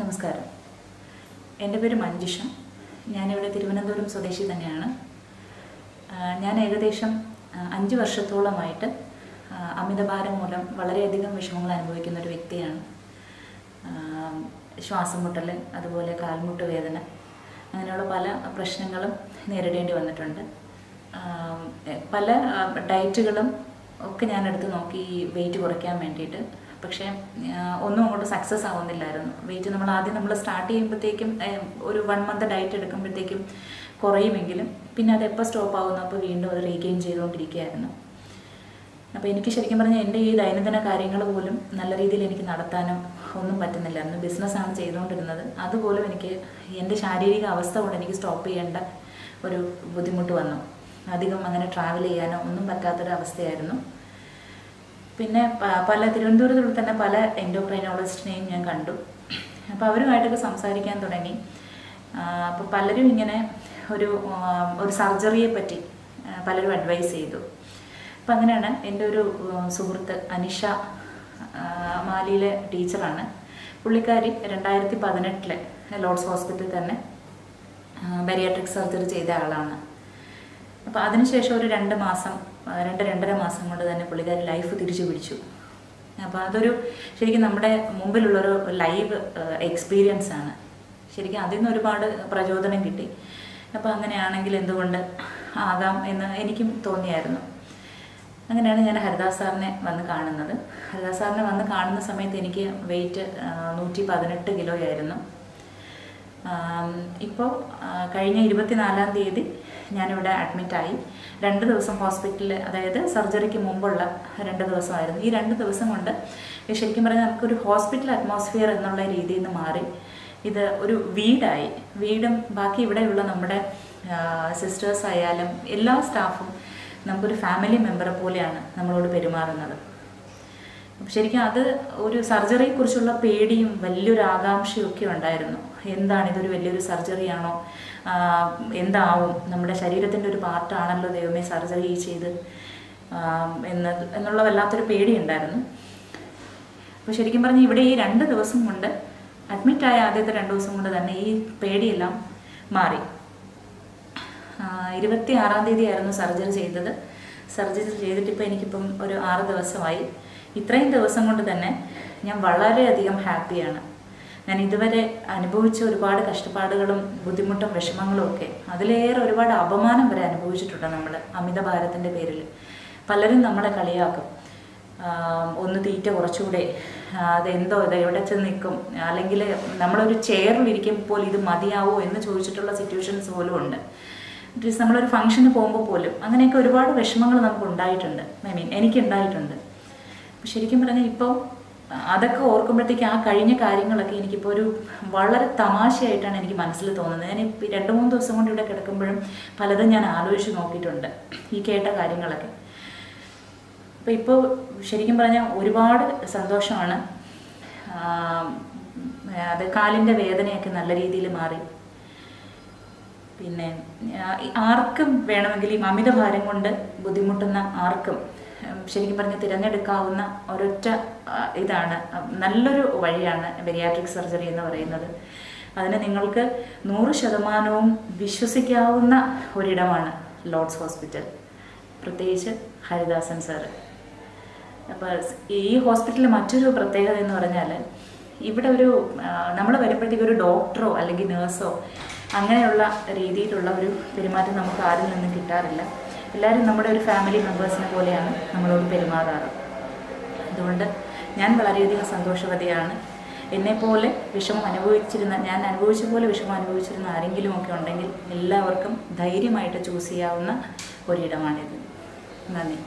നമസ്കാരം. എൻ്റെ പേര് മഞ്ജുഷ. ഞാനിവിടെ തിരുവനന്തപുരം സ്വദേശി തന്നെയാണ്. ഞാൻ ഏകദേശം 5 വർഷത്തോളമായിട്ട് അമിതഭാരം മൂലം വളരെയധികം വിഷമങ്ങൾ അനുഭവിക്കുന്ന ഒരു വ്യക്തിയാണ്. ശ്വാസം മുട്ടൽ, അതുപോലെ കാൽമുട്ട് വേദന, അങ്ങനെയുള്ള പല പ്രശ്നങ്ങളും നേരിടേണ്ടി വന്നിട്ടുണ്ട്. പല ഡയറ്റുകളും ഒക്കെ ഞാനെടുത്ത് നോക്കി ഈ വെയിറ്റ് കുറയ്ക്കാൻ വേണ്ടിയിട്ട്, പക്ഷേ ഒന്നും അങ്ങോട്ട് സക്സസ് ആവുന്നില്ലായിരുന്നു. വെയിറ്റ് നമ്മൾ ആദ്യം സ്റ്റാർട്ട് ചെയ്യുമ്പോഴത്തേക്കും ഒരു 1 മന്ത് ഡയറ്റ് എടുക്കുമ്പോഴത്തേക്കും കുറയുമെങ്കിലും പിന്നെ അതെപ്പോൾ സ്റ്റോപ്പ് ആവുന്നു, അപ്പോൾ വീണ്ടും അത് റീഗെയിൻ ചെയ്തുകൊണ്ടിരിക്കുകയായിരുന്നു. അപ്പോൾ എനിക്ക് ശരിക്കും പറഞ്ഞാൽ എൻ്റെ ഈ ദൈനംദിന കാര്യങ്ങൾ പോലും നല്ല രീതിയിൽ എനിക്ക് നടത്താനും ഒന്നും പറ്റുന്നില്ലായിരുന്നു. ബിസിനസ്സാണ് ചെയ്തുകൊണ്ടിരുന്നത്, അതുപോലും എനിക്ക് എൻ്റെ ശാരീരിക അവസ്ഥ കൊണ്ട് എനിക്ക് സ്റ്റോപ്പ് ചെയ്യേണ്ട ഒരു ബുദ്ധിമുട്ട് വന്നു. അധികം അങ്ങനെ ട്രാവൽ ചെയ്യാനോ ഒന്നും പറ്റാത്തൊരവസ്ഥയായിരുന്നു. പിന്നെ പല തിരുവനന്തപുരത്തുള്ള തന്നെ പല എൻഡോക്രൈനോളജിസ്റ്റിനെയും ഞാൻ കണ്ടു. അപ്പോൾ അവരുമായിട്ടൊക്കെ സംസാരിക്കാൻ തുടങ്ങി. അപ്പോൾ പലരും ഇങ്ങനെ ഒരു സർജറിയെ പറ്റി പലരും അഡ്വൈസ് ചെയ്തു. അപ്പം അങ്ങനെയാണ് എൻ്റെ ഒരു സുഹൃത്ത് അനിഷ, മാലിയിലെ ടീച്ചറാണ്. പുള്ളിക്കാരി 2018 ലോർഡ്സ് ഹോസ്പിറ്റലിൽ തന്നെ ബരിയാട്രിക് സർജറി ചെയ്ത ആളാണ്. അപ്പോൾ അതിനുശേഷം ഒരു 2-2.5 മാസം കൊണ്ട് തന്നെ പുള്ളിക്കാരി ലൈഫ് തിരിച്ചു പിടിച്ചു. അപ്പോൾ അതൊരു ശരിക്കും നമ്മുടെ മുമ്പിലുള്ളൊരു ലൈവ് എക്സ്പീരിയൻസ് ആണ്. ശരിക്കും അതിൽ നിന്ന് ഒരുപാട് പ്രചോദനം കിട്ടി. അപ്പോൾ അങ്ങനെയാണെങ്കിൽ എന്തുകൊണ്ട് ആകാം എന്ന് എനിക്കും തോന്നിയായിരുന്നു. അങ്ങനെയാണ് ഞാൻ ഹരിദാസ് സാറിനെ വന്ന് കാണുന്നത്. ഹരിദാസ് സാറിനെ വന്ന് കാണുന്ന സമയത്ത് എനിക്ക് വെയിറ്റ് 118 കിലോ ആയിരുന്നു. ഇപ്പോൾ കഴിഞ്ഞ 24-ാം തീയതി ഞാനിവിടെ അഡ്മിറ്റായി. 2 ദിവസം ഹോസ്പിറ്റലിൽ, അതായത് സർജറിക്ക് മുമ്പുള്ള 2 ദിവസമായിരുന്നു. ഈ 2 ദിവസം കൊണ്ട് ശരിക്കും പറഞ്ഞാൽ നമുക്കൊരു ഹോസ്പിറ്റൽ അറ്റ്മോസ്ഫിയർ എന്നുള്ള രീതിയിൽ നിന്ന് മാറി ഇത് ഒരു വീടായി. വീടും ബാക്കി ഇവിടെയുള്ള നമ്മുടെ സിസ്റ്റേഴ്സ് ആയാലും എല്ലാ സ്റ്റാഫും നമുക്കൊരു ഫാമിലി മെമ്പറെ പോലെയാണ് നമ്മളോട് പെരുമാറുന്നത്. ശരിക്കും അത് ഒരു സർജറിയെക്കുറിച്ചുള്ള പേടിയും വലിയൊരു ആകാംക്ഷയും ഒക്കെ ഉണ്ടായിരുന്നു. എന്താണ് ഇതൊരു വലിയൊരു സർജറിയാണോ, എന്താവും, നമ്മുടെ ശരീരത്തിൻ്റെ ഒരു പാർട്ടാണല്ലോ ദൈവമേ സർജറി ചെയ്ത് എന്നുള്ള വല്ലാത്തൊരു പേടിയുണ്ടായിരുന്നു. അപ്പോൾ ശരിക്കും പറഞ്ഞാൽ ഇവിടെ ഈ 2 ദിവസം കൊണ്ട്, അഡ്മിറ്റായ ആദ്യത്തെ 2 ദിവസം കൊണ്ട് തന്നെ ഈ പേടിയെല്ലാം മാറി. 26-ാം തീയതി ആയിരുന്നു സർജറി ചെയ്തത്. സർജറി ചെയ്തിട്ടിപ്പോൾ എനിക്കിപ്പം ഒരു 6 ദിവസമായി. ഇത്രയും ദിവസം കൊണ്ട് തന്നെ ഞാൻ വളരെയധികം ഹാപ്പിയാണ്. ഞാൻ ഇതുവരെ അനുഭവിച്ച ഒരുപാട് കഷ്ടപ്പാടുകളും ബുദ്ധിമുട്ടും വിഷമങ്ങളും ഒക്കെ, അതിലേറെ ഒരുപാട് അപമാനം വരെ അനുഭവിച്ചിട്ടുണ്ട് നമ്മൾ അമിതഭാരത്തിൻ്റെ പേരിൽ. പലരും നമ്മളെ കളിയാക്കും, ഒന്ന് തീറ്റ കുറച്ചുകൂടെ, അതെന്തോ ഇത് എവിടെ ചെന്ന് നിൽക്കും, അല്ലെങ്കിൽ നമ്മളൊരു ചെയറിലിരിക്കുമ്പോൾ പോലും ഇത് മതിയാവോ എന്ന് ചോദിച്ചിട്ടുള്ള സിറ്റുവേഷൻസ് പോലും ഉണ്ട്. അറ്റ്ലീസ്റ്റ് നമ്മളൊരു ഫംഗ്ഷന് പോകുമ്പോൾ പോലും അങ്ങനെയൊക്കെ ഒരുപാട് വിഷമങ്ങൾ നമുക്ക് ഉണ്ടായിട്ടുണ്ട്. എനിക്കുണ്ടായിട്ടുണ്ട്. ശരിക്കും പറഞ്ഞാൽ ഇപ്പോൾ അതൊക്കെ ഓർക്കുമ്പോഴത്തേക്ക് ആ കഴിഞ്ഞ കാര്യങ്ങളൊക്കെ എനിക്കിപ്പോൾ ഒരു വളരെ തമാശയായിട്ടാണ് എനിക്ക് മനസ്സിൽ തോന്നുന്നത്. ഞാൻ 2-3 ദിവസം കൊണ്ട് ഇവിടെ കിടക്കുമ്പോഴും പലതും ഞാൻ ആലോചിച്ച് നോക്കിയിട്ടുണ്ട്, ഈ കേട്ട കാര്യങ്ങളൊക്കെ. അപ്പോൾ ഇപ്പോൾ ശരിക്കും പറഞ്ഞാൽ ഒരുപാട് സന്തോഷമാണ്. അത് കാലിൻ്റെ വേദനയൊക്കെ നല്ല രീതിയിൽ മാറി. പിന്നെ ആർക്കും വേണമെങ്കിൽ ഈ അമിതഭാരം കൊണ്ട് ബുദ്ധിമുട്ടുന്ന ആർക്കും ശരിക്കും പറഞ്ഞാൽ തിരഞ്ഞെടുക്കാവുന്ന ഒരൊറ്റ ഇതാണ്, നല്ലൊരു വഴിയാണ് ബെരിയാട്രിക് സർജറി എന്ന് പറയുന്നത്. അതിന് നിങ്ങൾക്ക് 100% വിശ്വസിക്കാവുന്ന ഒരിടമാണ് ലോർഡ്സ് ഹോസ്പിറ്റൽ, പ്രത്യേകിച്ച് ഹരിദാസൻ സാറ്. അപ്പോൾ ഈ ഹോസ്പിറ്റലിൽ മറ്റൊരു പ്രത്യേകത എന്ന് പറഞ്ഞാൽ, ഇവിടെ നമ്മൾ വരുമ്പോഴത്തേക്ക് ഒരു ഡോക്ടറോ അല്ലെങ്കിൽ നേഴ്സോ അങ്ങനെയുള്ള രീതിയിലുള്ള ഒരു പെരുമാറ്റം നമുക്ക് ആരിൽ നിന്നും കിട്ടാറില്ല. എല്ലാവരും നമ്മുടെ ഒരു ഫാമിലി മെമ്പേഴ്സിനെ പോലെയാണ് നമ്മളോട് പെരുമാറാറ്. അതുകൊണ്ട് ഞാൻ വളരെയധികം സന്തോഷവതിയാണ്. എന്നെപ്പോലെ വിഷമം അനുഭവിച്ചിരുന്ന, ഞാൻ അനുഭവിച്ച പോലെ വിഷമം അനുഭവിച്ചിരുന്ന ആരെങ്കിലുമൊക്കെ ഉണ്ടെങ്കിൽ എല്ലാവർക്കും ധൈര്യമായിട്ട് ചൂസ് ചെയ്യാവുന്ന ഒരിടമാണിത്. നന്ദി.